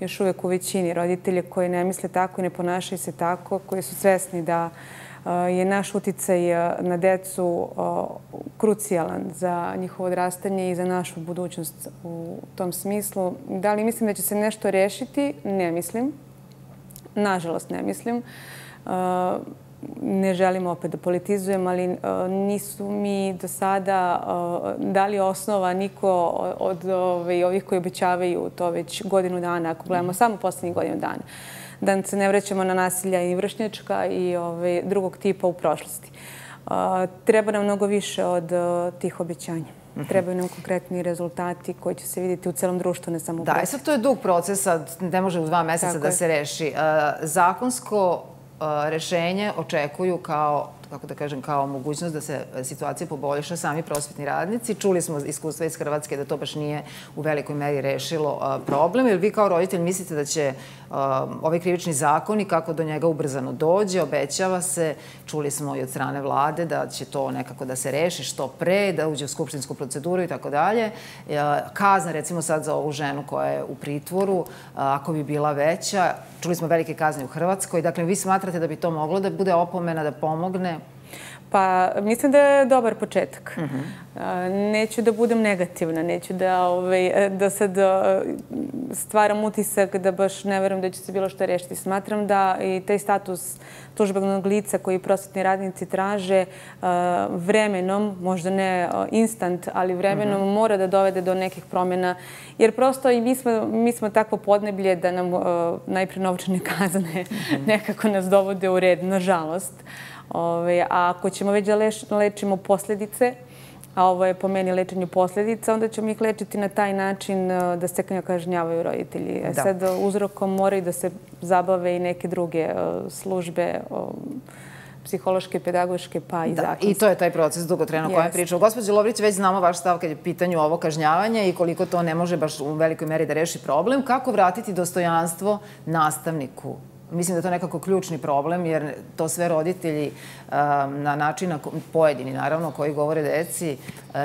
još uvijek u većini roditelje koji ne misle tako i ne ponašaju se tako, koji su svesni da je naš uticaj na decu krucijalan za njihovo odrastanje i za našu budućnost u tom smislu. Da li mislim da će se nešto rešiti? Ne mislim. Nažalost, ne mislim. ne želim opet da politizujem, ali nisu mi do sada dali osnova niko od ovih koji obećavaju to već godinu dana, ako gledamo samo poslednjih godinu dana. Da se ne vraćamo na nasilja i vršnjačka i drugog tipa u prošlosti. Treba nam mnogo više od tih obećanja. Trebaju nam konkretni rezultati koji će se vidjeti u celom društvu, ne samo u procesu. Da, i sad to je dug proces, ne može u dva meseca da se reši. Zakonsko rešenje očekuju kao, kako da kažem, kao mogućnost da se situacija poboljša sami prosvetni radnici. Čuli smo iskustva iz Hrvatske da to baš nije u velikoj meri rešilo problem. Jer vi kao roditelj mislite da će ovaj krivični zakon i kako do njega ubrzano dođe, obećava se, čuli smo i od strane vlade da će to nekako da se reši što pre, da uđe u skupštinsku proceduru i tako dalje. Kazna, recimo sad za ovu ženu koja je u pritvoru, ako bi bila veća, čuli smo velike kazne u Hrvatskoj. Dakle, vi smatrate da bi to moglo da bude opomena, da pomogne? Pa mislim da je dobar početak. Neću da budem negativna, neću da sad stvaram utisak da baš ne verujem da će se bilo što rešiti. Smatram da i taj status tužbenog lica koji prosvetni radnici traže vremenom, možda ne instant, ali vremenom mora da dovede do nekih promjena. Jer prosto i mi smo takvo podneblje da nam najpre novčane kazne nekako nas dovode u red, nažalost. A ako ćemo već da lečimo posljedice, a ovo je po meni lečenju posljedica, onda ćemo ih lečiti na taj način da se kažnjavaju roditelji. Sad uzrokom moraju da se zabave i neke druge službe, psihološke, pedagoške, pa i zakonske. I to je taj proces dugotrajno o kojem pričamo. Gospođo Lovrić, već znamo vaš stav kad je pitanju ovo kažnjavanje i koliko to ne može baš u velikoj meri da reši problem. Kako vratiti dostojanstvo nastavniku? Mislim da je to nekako ključni problem, jer to sve roditelji na način, pojedini naravno, koji govore deci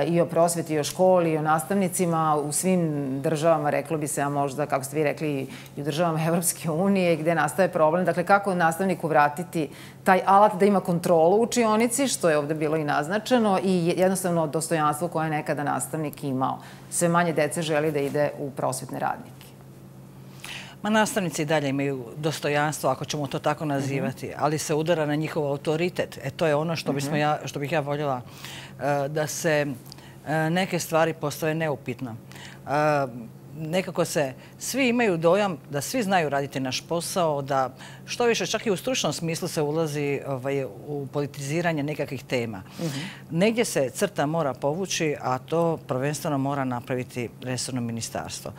i o prosveti, i o školi, i o nastavnicima u svim državama, reklo bi se, a možda, kako ste vi rekli, i u državama Evropske unije, gde nastaje problem. Dakle, kako nastavniku vratiti taj alat da ima kontrolu u učionici, što je ovde bilo i naznačeno, i jednostavno dostojanstvo koje je nekada nastavnik imao. Sve manje dece želi da ide u prosvetne radnike. Ma nastavnici i dalje imaju dostojanstvo, ako ćemo to tako nazivati, ali se udara na njihov autoritet. E to je ono što bih ja voljela, da se neke stvari postave neupitno. Nekako se svi imaju dojam da svi znaju raditi naš posao, da što više čak i u stručnom smislu se ulazi u politiziranje nekakvih tema. Negdje se crta mora povući, a to prvenstveno mora napraviti resorno ministarstvo.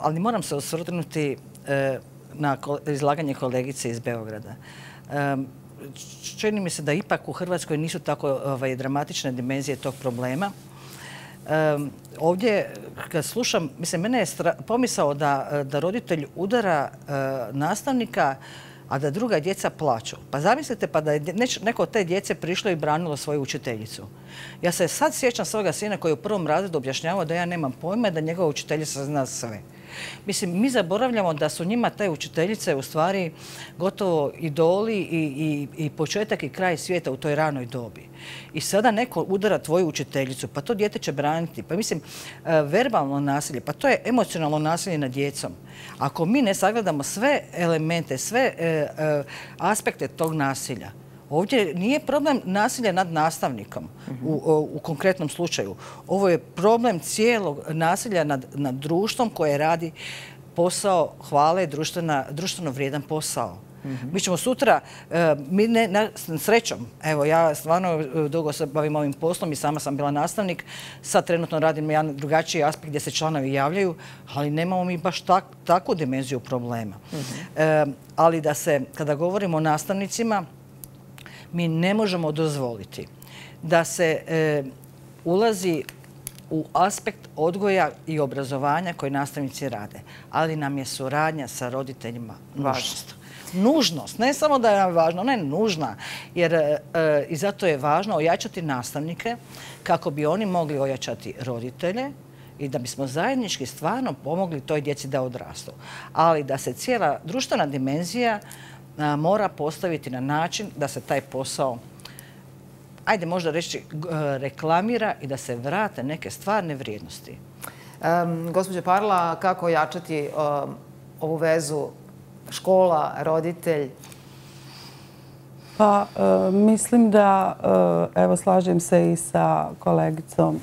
Ali moram se osvrnuti na izlaganje kolegice iz Beograda. Čini mi se da ipak u Hrvatskoj nisu tako dramatične dimenzije tog problema. Ovdje, kad slušam, mislim, mene je pomisao da roditelj udara nastavnika, a da druga djeca plaću. Pa zamislite pa da je neko od te djece prišlo i branilo svoju učiteljicu. Ja se sad sjećam svoga sina koji je u prvom razredu objašnjavao da ja nemam pojma i da njegova učiteljica zna sve. Mislim, mi zaboravljamo da su njima te učiteljice u stvari gotovo idoli i početak i kraj svijeta u toj ranoj dobi. I sada neko udara tvoju učiteljicu, pa to dijete će braniti. Pa mislim, verbalno nasilje, pa to je emocionalno nasilje nad djecom. Ako mi ne sagledamo sve elemente, sve aspekte tog nasilja, ovdje nije problem nasilja nad nastavnikom u konkretnom slučaju. Ovo je problem cijelog nasilja nad društvom koje radi posao, hvale, društveno vrijedan posao. Mi ćemo sutra, mi ne, srećom, evo ja stvarno dugo se bavim ovim poslom i sama sam bila nastavnik, sad trenutno radim jedan drugačiji aspekt gdje se članovi javljaju, ali nemamo mi baš takvu dimenziju problema. Ali da se, kada govorimo o nastavnicima, mi ne možemo dozvoliti da se ulazi u aspekt odgoja i obrazovanja koje nastavnici rade. Ali nam je suradnja sa roditeljima nužnost. Nužnost, ne samo da je nam važna, ona je nužna. Jer i zato je važno ojačati nastavnike kako bi oni mogli ojačati roditelje i da bismo zajednički stvarno pomogli toj djeci da odrastu. Ali da se cijela društvena dimenzija mora postaviti na način da se taj posao, ajde možda reći, reklamira i da se vrate neke stvarne vrijednosti. Gospođo Parla, kako ojačati ovu vezu škola, roditelj? Pa mislim da, evo slažem se i sa kolegicom,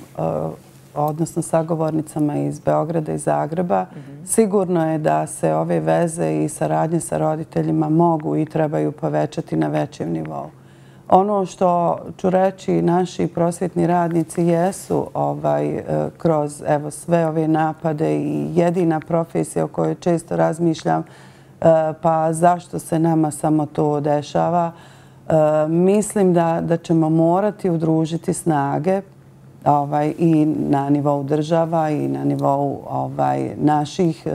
odnosno sagovornicama iz Beograda i Zagreba. Sigurno je da se ove veze i saradnje sa roditeljima mogu i trebaju povećati na većem nivou. Ono što ću reći, naši prosvjetni radnici jesu ovaj, kroz evo, sve ove napade i jedina profesija o kojoj često razmišljam, pa zašto se nama samo to dešava. Mislim da, da ćemo morati udružiti snage ovaj, i na nivou država i na nivou ovaj, naših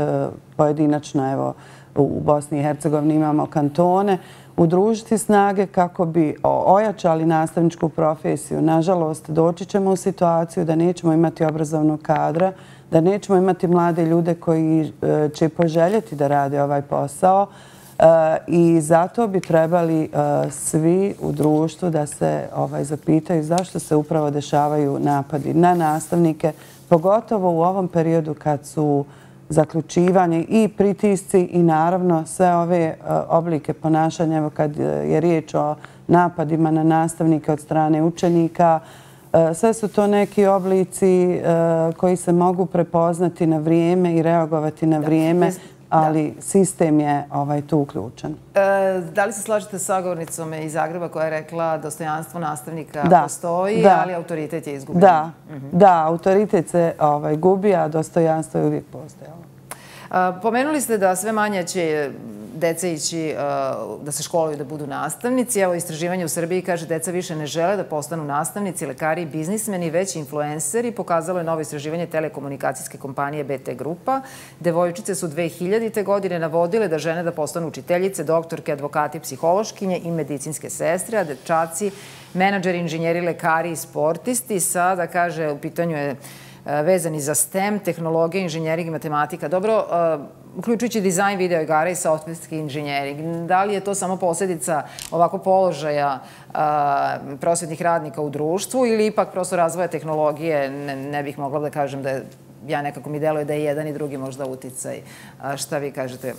pojedinačno, evo, u Bosni i Hercegovini imamo kantone, udružiti snage kako bi ojačali nastavničku profesiju. Nažalost, doći ćemo u situaciju da nećemo imati obrazovnog kadra, da nećemo imati mlade ljude koji će poželjeti da rade ovaj posao i zato bi trebali svi u društvu da se ovaj, zapitaju zašto se upravo dešavaju napadi na nastavnike, pogotovo u ovom periodu kad su zaključivanje i pritisci i naravno sve ove oblike ponašanja, evo kad je riječ o napadima na nastavnike od strane učenika, sve su to neki oblici koji se mogu prepoznati na vrijeme i reagovati na vrijeme, ali sistem je ovaj, tu uključen. E, da li se slažete sa sagovornicom iz Zagreba koja je rekla dostojanstvo nastavnika da, postoji, da, ali autoritet je izgubljen? Da, mm-hmm. da autoritet se ovaj, gubi, a dostojanstvo je uvijek postojalo. E, pomenuli ste da sve manje će deca ići da se školuju, da budu nastavnici. Evo, istraživanje u Srbiji kaže deca više ne žele da postanu nastavnici, lekari i biznismeni, već influenceri. Pokazalo je novo istraživanje telekomunikacijske kompanije B T Grupa. Devojčice su dve hiljadite. godine navodile da žene da postanu učiteljice, doktorke, advokati, psihološkinje i medicinske sestre, a dečaci, menadžeri, inženjeri, lekari i sportisti. Sada, kaže, u pitanju je vezani za STEM, tehnologija, inženjering i matematika. Dobro, uključujući dizajn video igara i softverski inženjering. Da li je to samo posljedica ovako položaja prosvjetnih radnika u društvu ili ipak prosto razvoja tehnologije? Ne, ne bih mogla da kažem da je, ja nekako mi deluje da je jedan i drugi možda uticaj. Šta vi kažete,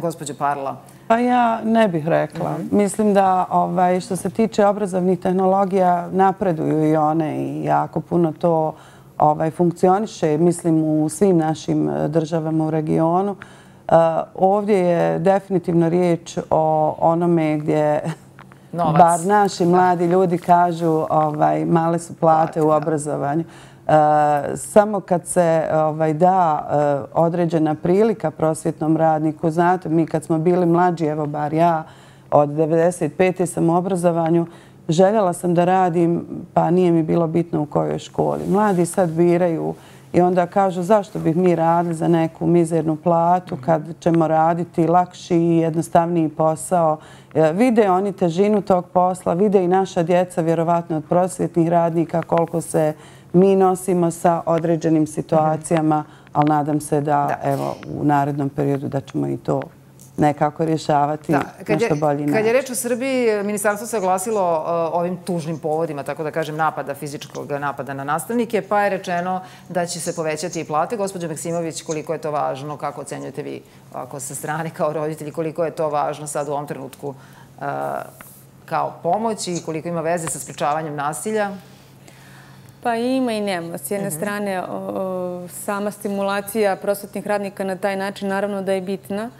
gospođo Parla? Pa ja ne bih rekla. Mm-hmm. Mislim da ovaj, što se tiče obrazovnih tehnologija napreduju i one i jako puno to Ovaj, funkcioniše, mislim, u svim našim državama u regionu. Uh, ovdje je definitivno riječ o onome gdje novac, bar naši mladi ljudi kažu ovaj, male su plate u obrazovanju. Uh, samo kad se ovaj, da uh, određena prilika prosvjetnom radniku, znate, mi kad smo bili mlađi, evo bar ja, od devedeset pete sam u obrazovanju, željela sam da radim, pa nije mi bilo bitno u kojoj školi. Mladi sad biraju i onda kažu zašto bi mi radili za neku mizernu platu kad ćemo raditi lakši i jednostavniji posao. Vide oni težinu tog posla, vide i naša djeca, vjerovatno od prosvjetnih radnika, koliko se mi nosimo sa određenim situacijama, ali nadam se da evo, u narednom periodu da ćemo i to nekako rješavati nešto bolji način. Kad je reč o Srbiji, ministarstvo se oglasilo ovim tužnim povodima, tako da kažem, napada, fizičkog napada na nastavnike, pa je rečeno da će se povećati i plate. Gospođo Maksimović, koliko je to važno? Kako ocenjujete vi ako sa strane kao roditelji? Koliko je to važno sad u ovom trenutku kao pomoć i koliko ima veze sa sprečavanjem nasilja? Pa ima i nema. S jedne strane, sama stimulacija prosvetnih radnika na taj način naravno da je bitna,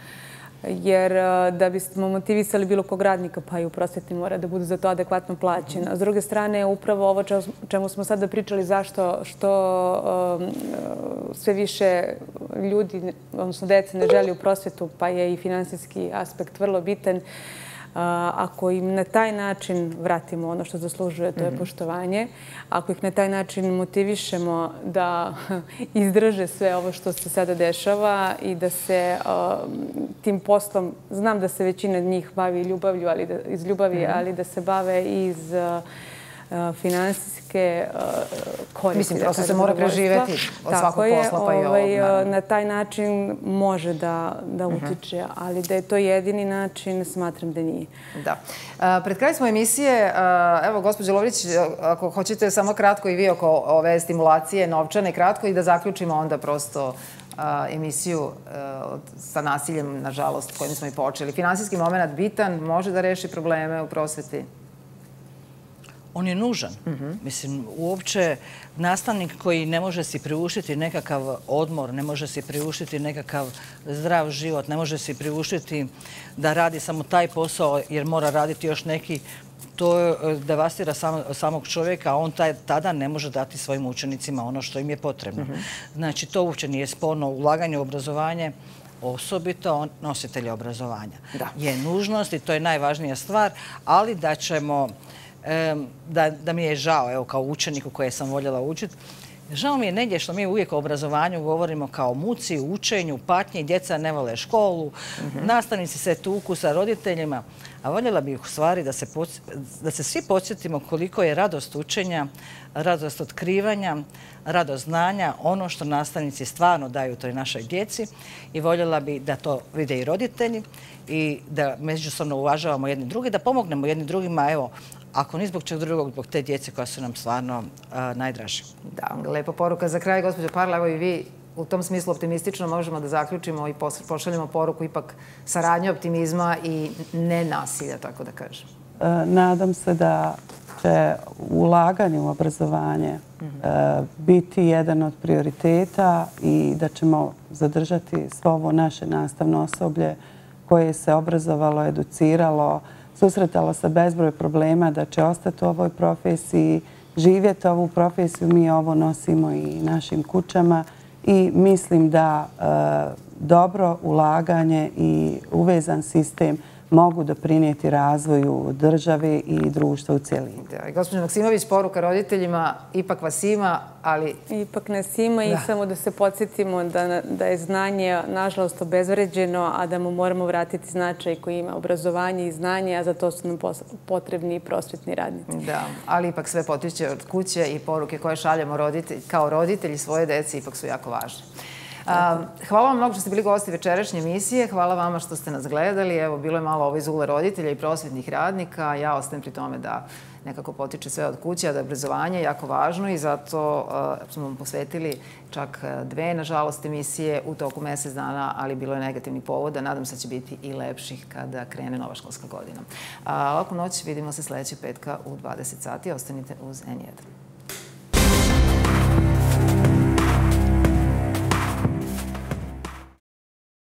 jer da bismo motivisali bilo kog radnika, pa i u prosvjeti mora da budu za to adekvatno plaćena. S druge strane, upravo ovo čemu smo sada pričali, zašto što sve više ljudi, odnosno dece, ne želi u prosvjetu, pa je i finansijski aspekt vrlo bitan. Ako im na taj način vratimo ono što zaslužuje, to je poštovanje, ako ih na taj način motivišemo da izdrže sve ovo što se sada dešava i da se tim poslom, znam da se većina njih bavi ljubavlju, ali da, iz ljubavi, ali da se bave iz finansijske koristi. Mislim, prosto se mora preživjeti od svakog posla pa i ovog. Na taj način može da utiče, ali da je to jedini način, smatram da nije. Da. Pred kraj smo emisije, evo, gospođo Lovrić, ako hoćete samo kratko i vi oko ove stimulacije novčane, kratko i da zaključimo onda prosto emisiju sa nasiljem, nažalost, kojim smo i počeli. Finansijski moment bitan, može da reši probleme u prosveti? On je nužan. Mislim, uopće nastavnik koji ne može si priuštiti nekakav odmor, ne može si priuštiti nekakav zdrav život, ne može si priuštiti da radi samo taj posao jer mora raditi još neki, to devastira samog čovjeka, a on tada ne može dati svojim učenicima ono što im je potrebno. Znači, to uopće nije sporno. Ulaganje u obrazovanje, osobito nositelja obrazovanja, je nužnost i to je najvažnija stvar, ali da ćemo... da mi je žao, evo, kao učeniku koje sam voljela učiti, žao mi je negdje što mi uvijek o obrazovanju govorimo kao muci, učenju, patnji, djeca ne vole školu, nastavnici se tuku sa roditeljima, a voljela bih u stvari da se svi podsjetimo koliko je radost učenja, radost otkrivanja, radost znanja, ono što nastavnici stvarno daju toj našoj djeci i voljela bih da to vide i roditelji i da međusobno uvažavamo jedni drugi, da pomognemo jedni drugima, evo, ako ni zbog čeg drugog, zbog te djece koja su nam stvarno najdraži. Da, lepa poruka. Za kraj, gospođo Parla, evo i vi u tom smislu optimistično možemo da zaključimo i pošaljemo poruku ipak saradnje, optimizma i nenasilja, tako da kažem. Nadam se da će ulaganje u obrazovanje biti jedan od prioriteta i da ćemo zadržati svo ovo naše nastavno osoblje koje se obrazovalo, educiralo, susretala sa bezbroj problema, da će ostati u ovoj profesiji, živjeti ovu profesiju, mi ovo nosimo i našim kućama i mislim da dobro ulaganje i uvezan sistem mogu doprinijeti razvoju države i društva u cijelini. Gospođo Maksimović, poruka roditeljima, ipak vas ima, ali... Ipak nas ima i samo da se podsjetimo da je znanje, nažalost, obezvređeno, a da mu moramo vratiti značaj koji ima obrazovanje i znanje, a za to su nam potrebni i prosvjetni radnici. Da, ali ipak sve potiče od kuće i poruke koje šaljamo kao roditelji svoje djece ipak su jako važne. Hvala vam mnogo što ste bili gosti večerašnje emisije. Hvala vama što ste nas gledali. Evo, bilo je malo ovo iz ugla roditelja i prosvjetnih radnika. Ja ostajem pri tome da nekako potiče sve od kuće, a da je obrazovanje jako važno i zato smo vam posvetili čak dve, nažalost, emisije u toku mjesec dana, ali bilo je negativni povoda. Nadam se da će biti i lepših kada krene nova školska godina. Laku noć, vidimo se sljedećeg petka u dvadeset sati. Ostanite uz en jedan.